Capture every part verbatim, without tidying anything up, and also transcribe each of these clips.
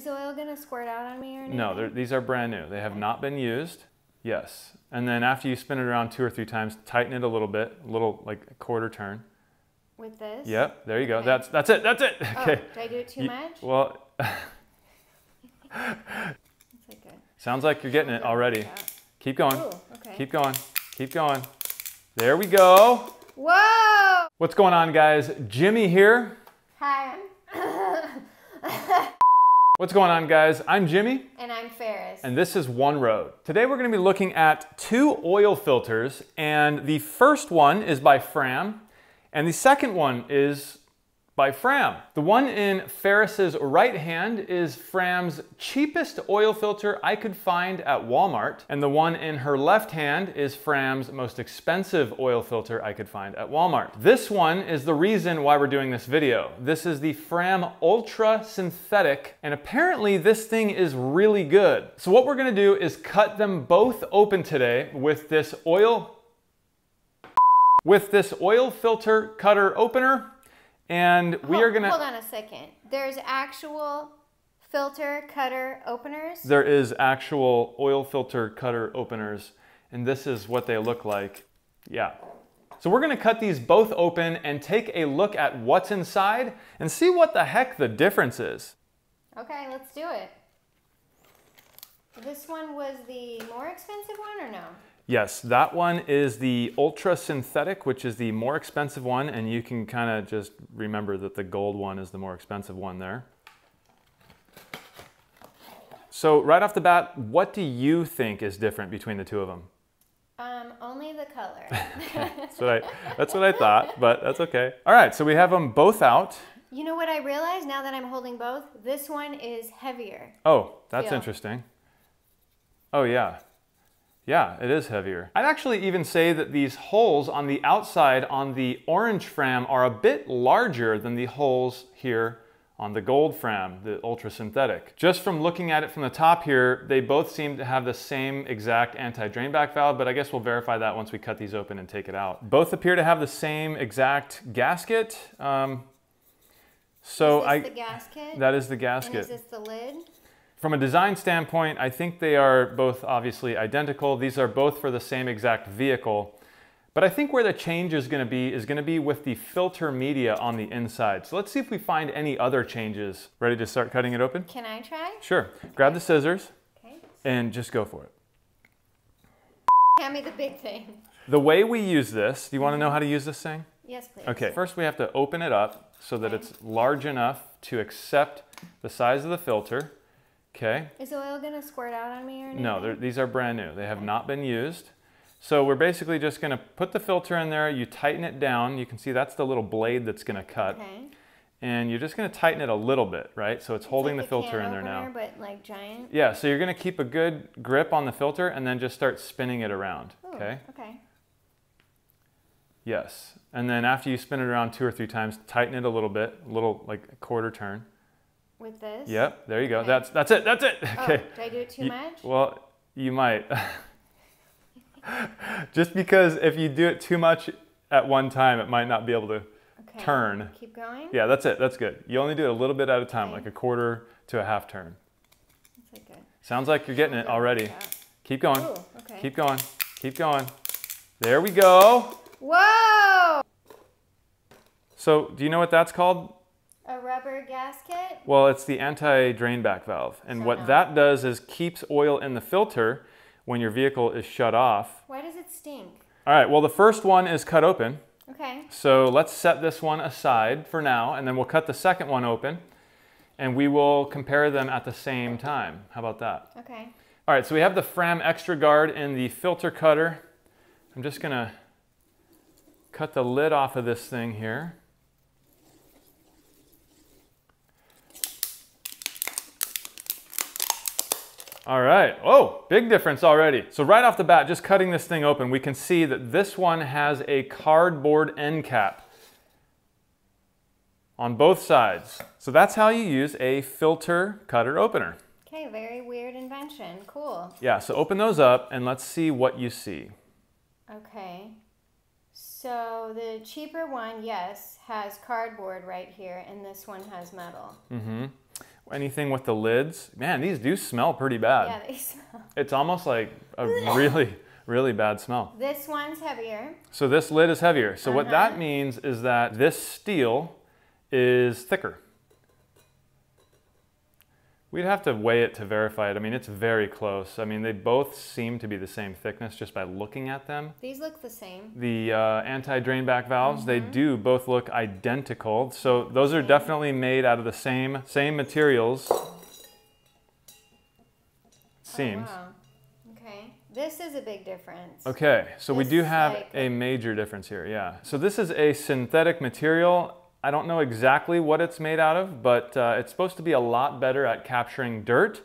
Is the oil gonna squirt out on me or no? No, these are brand new. They have not been used. Yes. And then after you spin it around two or three times, tighten it a little bit, a little like a quarter turn. With this? Yep, there you go. Okay. That's that's it, that's it. Oh, okay. Did I do it too you, much? Well, that's like a, sounds like you're getting it already. Keep going. Ooh, okay. Keep going. Keep going. There we go. Whoa! What's going on, guys? Jimmy here. Hi. What's going on, guys? I'm Jimmy. And I'm Ferris. And this is One Road. Today we're going to be looking at two oil filters, and the first one is by Fram, and the second one is by Fram. The one in Ferris's right hand is Fram's cheapest oil filter I could find at Walmart, and the one in her left hand is Fram's most expensive oil filter I could find at Walmart. This one is the reason why we're doing this video. This is the Fram Ultra Synthetic, and apparently this thing is really good. So what we're gonna do is cut them both open today with this oil, with this oil filter cutter opener. And we hold, are gonna- Hold on a second. There's actual filter cutter openers? There is actual oil filter cutter openers, and this is what they look like. Yeah. So we're gonna cut these both open and take a look at what's inside and see what the heck the difference is. Okay, let's do it. This one was the more expensive one or no? Yes, that one is the Ultra Synthetic, which is the more expensive one, and you can kind of just remember that the gold one is the more expensive one there. So right off the bat, what do you think is different between the two of them? Um, only the color. that's, what I, that's what I thought, but that's okay. All right, so we have them both out. You know what I realized now that I'm holding both? This one is heavier. Oh, that's feel. Interesting. Oh, yeah. Yeah, it is heavier. I'd actually even say that these holes on the outside on the orange Fram are a bit larger than the holes here on the gold Fram, the Ultra Synthetic. Just from looking at it from the top here, they both seem to have the same exact anti-drainback valve, but I guess we'll verify that once we cut these open and take it out. Both appear to have the same exact gasket. Um, so is this I, the gasket? That is the gasket. And is this the lid? From a design standpoint, I think they are both obviously identical. These are both for the same exact vehicle. But I think where the change is gonna be is gonna be with the filter media on the inside. So let's see if we find any other changes. Ready to start cutting it open? Can I try? Sure. Okay. Grab the scissors okay. and just go for it. Hand me the big thing. The way we use this, do you wanna know how to use this thing? Yes, please. Okay, first we have to open it up so that okay. it's large enough to accept the size of the filter. Okay. Is the oil gonna squirt out on me or anything? No, these are brand new. They have not been used. So we're basically just gonna put the filter in there, you tighten it down. You can see that's the little blade that's gonna cut. Okay. And you're just gonna tighten it a little bit, right? So it's, it's holding like the filter in there now. But like giant. Yeah, so you're gonna keep a good grip on the filter and then just start spinning it around. Ooh, okay. Okay. Yes. And then after you spin it around two or three times, tighten it a little bit, a little like a quarter turn. With this? Yep, there you go. Okay. That's that's it, that's it. Okay. Oh, did I do it too you, much? Well, you might. Just because if you do it too much at one time, it might not be able to okay. turn. Keep going? Yeah, that's it, that's good. You only do it a little bit at a time, okay. like a quarter to a half turn. That's like a, sounds like you're getting it already. Like keep going, ooh, okay. keep going, keep going. There we go. Whoa! So, do you know what that's called? A rubber gasket? Well, it's the anti-drainback valve. And so what no. that does is keeps oil in the filter when your vehicle is shut off. Why does it stink? All right, well, the first one is cut open. Okay. So let's set this one aside for now, and then we'll cut the second one open, and we will compare them at the same time. How about that? Okay. All right, so we have the Fram Extra Guard in the filter cutter. I'm just gonna cut the lid off of this thing here. All right, oh, big difference already. So right off the bat, just cutting this thing open, we can see that this one has a cardboard end cap on both sides. So that's how you use a filter cutter opener. Okay, very weird invention, cool. Yeah, so open those up and let's see what you see. Okay, so the cheaper one, yes, has cardboard right here, and this one has metal. Mm-hmm. anything with the lids. Man, these do smell pretty bad. Yeah, they smell. It's almost like a really, really bad smell. This one's heavier. So this lid is heavier. So uh-huh. what that means is that this steel is thicker. We'd have to weigh it to verify it. I mean, it's very close. I mean, they both seem to be the same thickness just by looking at them. These look the same. The uh, anti-drain back valves, mm-hmm. they do both look identical. So those are definitely made out of the same, same materials. Seems. Oh, wow. Okay. This is a big difference. Okay. So this we do have like... a major difference here. Yeah. So this is a synthetic material. I don't know exactly what it's made out of, but uh, it's supposed to be a lot better at capturing dirt.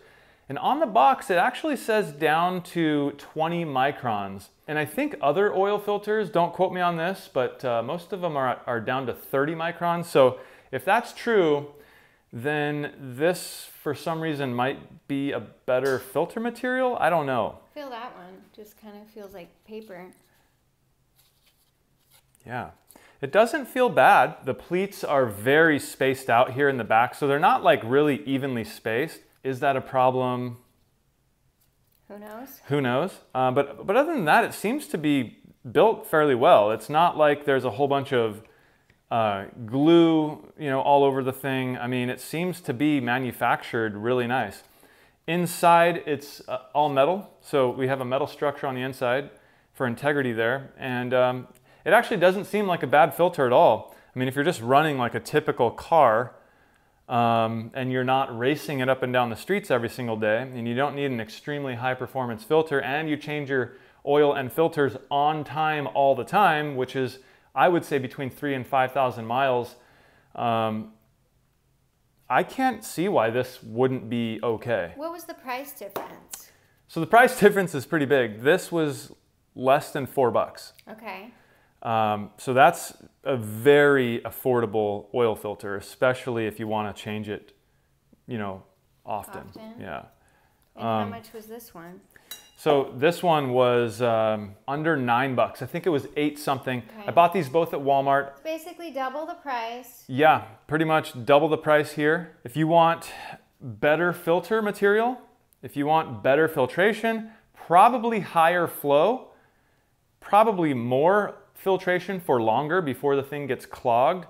And on the box, it actually says down to twenty microns. And I think other oil filters, don't quote me on this, but uh, most of them are, are down to thirty microns. So if that's true, then this, for some reason, might be a better filter material. I don't know. I feel that one. Just kind of feels like paper. Yeah. It doesn't feel bad. The pleats are very spaced out here in the back, so they're not like really evenly spaced. Is that a problem? Who knows? Who knows? Uh, but, but other than that, it seems to be built fairly well. It's not like there's a whole bunch of uh, glue, you know, all over the thing. I mean, it seems to be manufactured really nice. Inside, it's uh, all metal, so we have a metal structure on the inside for integrity there, and um, it actually doesn't seem like a bad filter at all. I mean, if you're just running like a typical car um, and you're not racing it up and down the streets every single day, and you don't need an extremely high performance filter, and you change your oil and filters on time all the time, which is, I would say, between three and five thousand miles, um, I can't see why this wouldn't be okay. What was the price difference? So the price difference is pretty big. This was less than four bucks. Okay. Um, so that's a very affordable oil filter, especially if you want to change it, you know, often. often. Yeah. And um, how much was this one? So this one was um, under nine bucks. I think it was eight something. Okay. I bought these both at Walmart. It's basically double the price. Yeah, pretty much double the price here. If you want better filter material, if you want better filtration, probably higher flow, probably more filtration for longer before the thing gets clogged,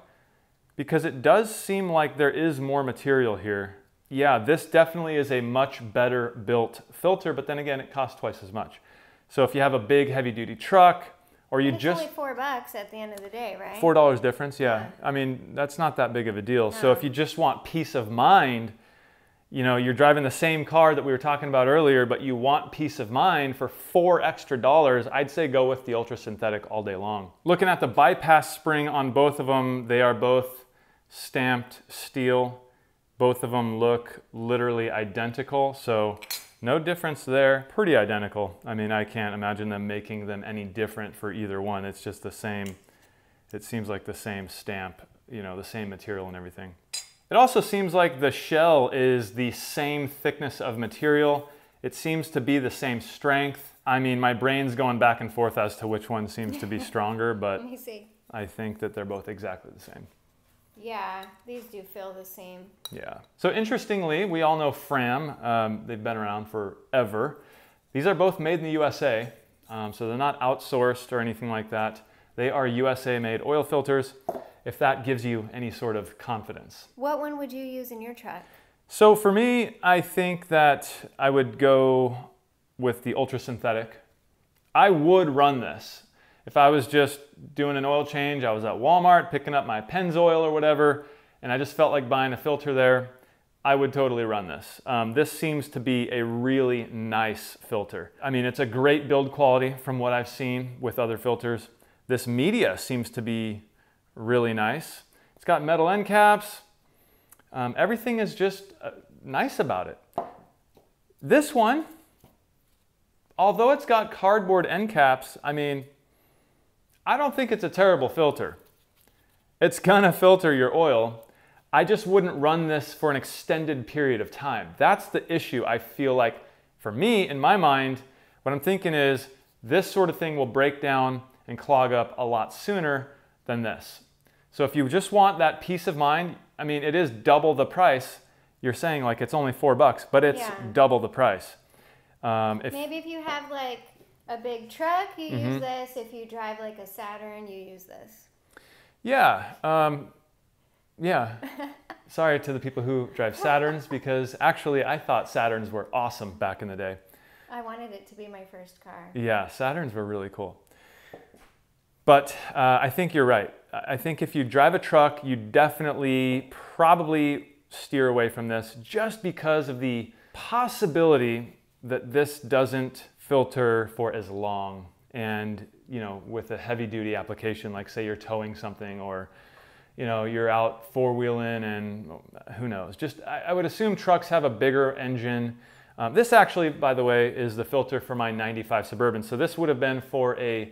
because it does seem like there is more material here. Yeah, this definitely is a much better built filter, but then again, it costs twice as much. So if you have a big heavy duty truck, or you it's just only four bucks at the end of the day, right? Four dollars difference. Yeah. yeah. I mean, that's not that big of a deal. No. So if you just want peace of mind, you know, you're driving the same car that we were talking about earlier, but you want peace of mind for four extra dollars, I'd say go with the Ultra Synthetic all day long. Looking at the bypass spring on both of them, they are both stamped steel. Both of them look literally identical, so no difference there. Pretty identical. I mean, I can't imagine them making them any different for either one. It's just the same, it seems like the same stamp, you know, the same material and everything. It also seems like the shell is the same thickness of material. It seems to be the same strength. I mean, my brain's going back and forth as to which one seems to be stronger, but Let me see. I think that they're both exactly the same. Yeah, these do feel the same. Yeah. So interestingly, we all know Fram. Um, they've been around forever. These are both made in the U S A, um, so they're not outsourced or anything like that. They are U S A-made oil filters, if that gives you any sort of confidence. What one would you use in your truck? So for me, I think that I would go with the Ultra Synthetic. I would run this. If I was just doing an oil change, I was at Walmart picking up my Pennzoil or whatever, and I just felt like buying a filter there, I would totally run this. Um, this seems to be a really nice filter. I mean, it's a great build quality from what I've seen with other filters. This media seems to be really nice. It's got metal end caps. Um, everything is just uh, nice about it. This one, although it's got cardboard end caps, I mean, I don't think it's a terrible filter. It's gonna filter your oil. I just wouldn't run this for an extended period of time. That's the issue I feel like for me, in my mind, what I'm thinking is this sort of thing will break down and clog up a lot sooner than this. So if you just want that peace of mind, I mean, it is double the price. you're saying like it's only four bucks, but it's yeah. double the price. Um, if, Maybe if you have like a big truck, you mm-hmm. use this. If you drive like a Saturn, you use this. Yeah. Um, yeah. Sorry to the people who drive Saturns, because actually I thought Saturns were awesome back in the day. I wanted it to be my first car. Yeah, Saturns were really cool. But uh, I think you're right. I think if you drive a truck, you definitely probably steer away from this just because of the possibility that this doesn't filter for as long. And, you know, with a heavy duty application, like say you're towing something, or, you know, you're out four wheeling, and who knows, just, I, I would assume trucks have a bigger engine. Um, this actually, by the way, is the filter for my ninety-five Suburban. So this would have been for a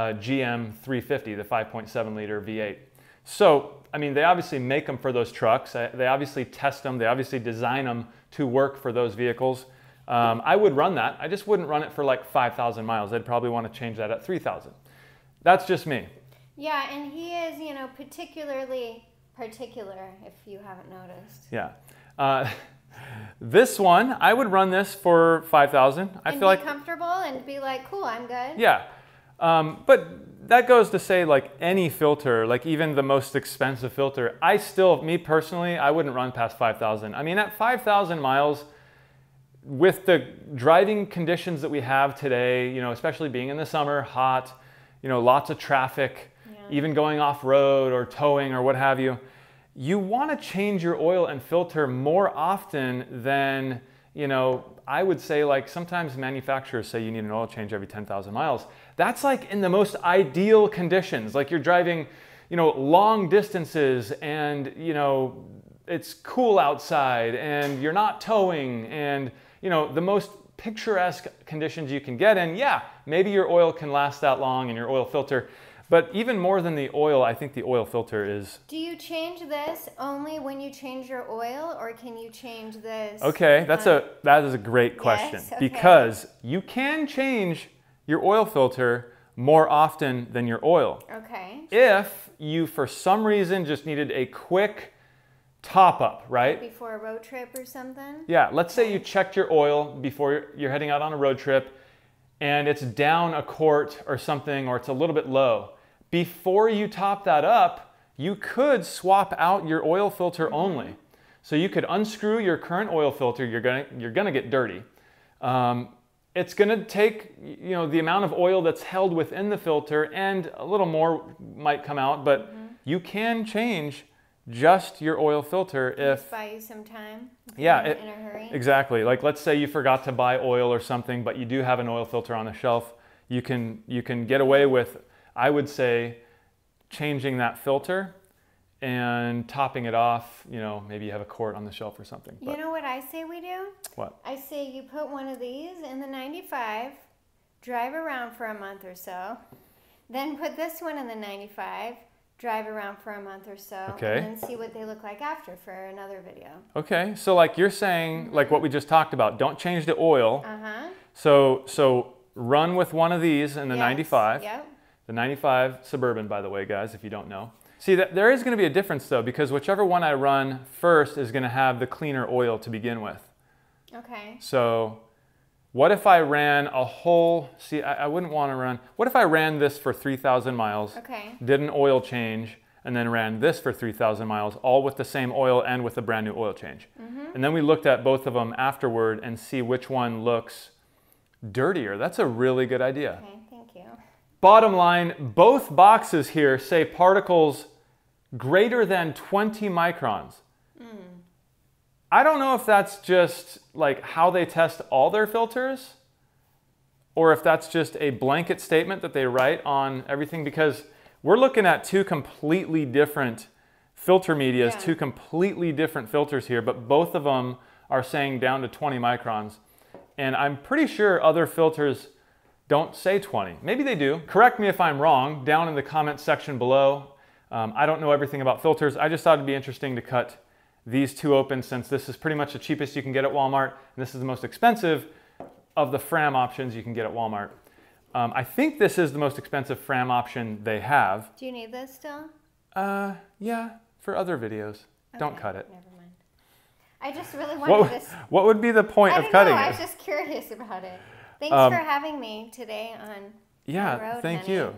Uh, G M three fifty, the five point seven liter V eight. So, I mean, they obviously make them for those trucks. They obviously test them. They obviously design them to work for those vehicles. Um, I would run that. I just wouldn't run it for like five thousand miles. I'd probably want to change that at three thousand. That's just me. Yeah, and he is, you know, particularly particular, if you haven't noticed. Yeah. Uh, This one, I would run this for five thousand. I feel like comfortable and be like, cool, I'm good. Yeah. Um, but that goes to say, like any filter, like even the most expensive filter, I still, me personally, I wouldn't run past five thousand. I mean, at five thousand miles, with the driving conditions that we have today, you know, especially being in the summer, hot, you know, lots of traffic, yeah. even going off road or towing or what have you, you want to change your oil and filter more often than, you know, I would say, like, sometimes manufacturers say you need an oil change every ten thousand miles. That's like in the most ideal conditions. Like you're driving, you know, long distances, and, you know, it's cool outside, and you're not towing, and, you know, the most picturesque conditions you can get in. Yeah, maybe your oil can last that long and your oil filter, but even more than the oil, I think the oil filter is... Do you change this only when you change your oil, or can you change this? Okay, that's um, a, that is a great question. Yes? Okay. Because you can change your oil filter more often than your oil. Okay. If you, for some reason, just needed a quick top-up, right? Before a road trip or something? Yeah, let's say you checked your oil before you're heading out on a road trip, and it's down a quart or something, or it's a little bit low. Before you top that up, you could swap out your oil filter only. So you could unscrew your current oil filter. You're gonna, you're gonna get dirty. Um, it's gonna take, you know, the amount of oil that's held within the filter, and a little more might come out, but mm-hmm. you can change just your oil filter if... Just buy you some time. Yeah. It, in a hurry. Exactly. Like let's say you forgot to buy oil or something, but you do have an oil filter on the shelf. You can, you can get away with, I would say, changing that filter and topping it off. You know, maybe you have a quart on the shelf or something. But. You know what I say we do? What? I say you put one of these in the ninety-five, drive around for a month or so, then put this one in the ninety-five, drive around for a month or so, okay. and then see what they look like after for another video. Okay, so like you're saying, like what we just talked about, don't change the oil. Uh-huh. So, so run with one of these in the yes. ninety-five. Yep. The ninety-five Suburban, by the way, guys, if you don't know. See, that, there is gonna be a difference though, because whichever one I run first is gonna have the cleaner oil to begin with. Okay. So, what if I ran a whole, see, I, I wouldn't wanna run, what if I ran this for three thousand miles, okay. did an oil change, and then ran this for three thousand miles, all with the same oil and with a brand new oil change. Mm-hmm. And then we looked at both of them afterward and see which one looks dirtier. That's a really good idea. Okay, thank you. Bottom line, both boxes here say particles greater than twenty microns. Mm. I don't know if that's just like how they test all their filters, or if that's just a blanket statement that they write on everything, because we're looking at two completely different filter medias, yeah. two completely different filters here, but both of them are saying down to twenty microns. And I'm pretty sure other filters don't say twenty. Maybe they do. Correct me if I'm wrong down in the comments section below. Um, I don't know everything about filters. I just thought it'd be interesting to cut these two open, since this is pretty much the cheapest you can get at Walmart, and this is the most expensive of the Fram options you can get at Walmart. Um, I think this is the most expensive Fram option they have. Do you need this still? Uh, yeah, for other videos. Okay, don't cut it. Never mind. I just really wanted what, this. What would be the point I of cutting know. it? I was just curious about it. Thanks um, for having me today on yeah, the road, thank honey. you.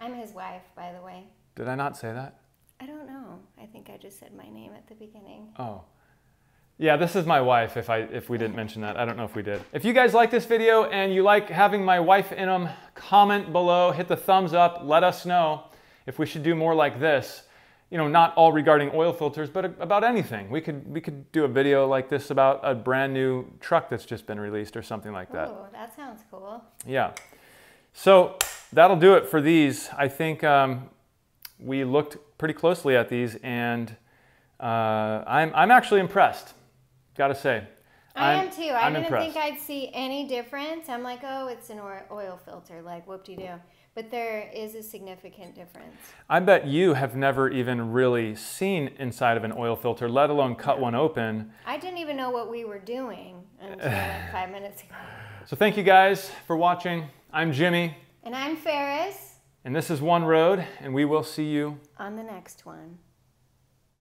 I'm his wife, by the way. Did I not say that? I don't know. I think I just said my name at the beginning. Oh. Yeah, this is my wife, if I if we didn't mention that. I don't know if we did. If you guys like this video and you like having my wife in them, comment below, hit the thumbs up, let us know if we should do more like this. You know, not all regarding oil filters, but about anything. We could we could do a video like this about a brand new truck that's just been released or something like that. Oh, that sounds cool. Yeah. So that'll do it for these. I think um, we looked pretty closely at these, and uh, I'm, I'm actually impressed. Gotta say. I I'm, am too. I I'm didn't impressed. think I'd see any difference. I'm like, oh, it's an oil filter, like whoop-de-doo. But there is a significant difference. I bet you have never even really seen inside of an oil filter, let alone cut one open. I didn't even know what we were doing until like five minutes ago. So thank you guys for watching. I'm Jimmy. And I'm Ferris. And this is One Road, and we will see you on the next one.